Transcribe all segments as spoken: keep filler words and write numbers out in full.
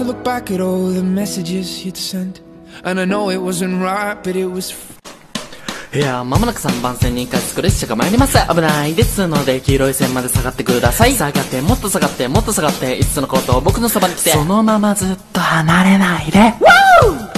to look back at all the messages you'd sent, and I know it wasn't right, but it was. いやー、まもなくさんばんせんにいっかい作る列車が参ります。危ないですので、黄色い線まで下がってください。下がって、もっと下がって、もっと下がって、いつつのコートを僕のそばに来て、そのままずっと離れないで。ワーオ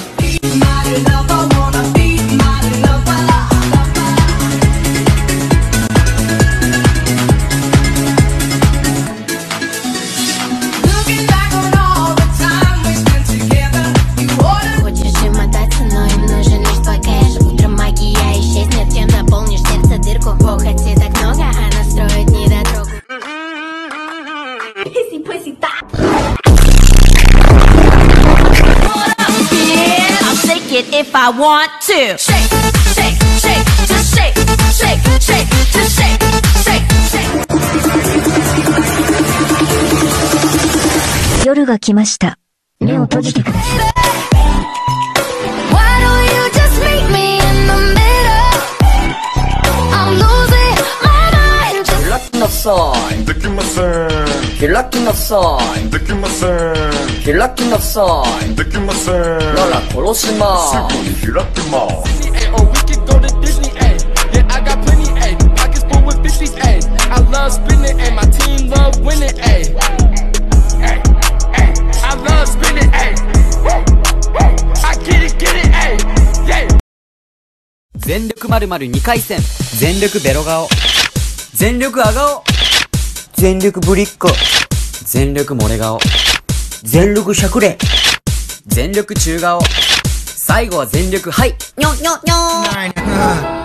！If I want to shake, shake, shake, just shake, shake, shake, just shake, shake, shake. 夜が来ました。目を閉じてください。開きなさい、できません。開きなさい、できません。なら殺します。すぐに開きます。全力まるまるにかいせん、全力ベロ顔、全力アガオ、全力ぶりっ子、全力漏れ顔、全力しゃくれ、全力中顔、最後は全力はいにょにょにょー。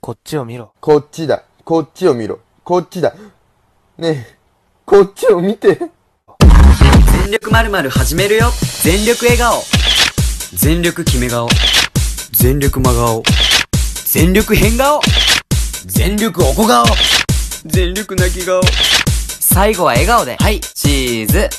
こっちを見ろ。こっちだ。こっちを見ろ。こっちだ。ねえ、こっちを見て。全力まるまる始めるよ。全力笑顔。全力決め顔。全力真顔。全力変顔。全力おこ顔。全力泣き顔。最後は笑顔で。はい、チーズ。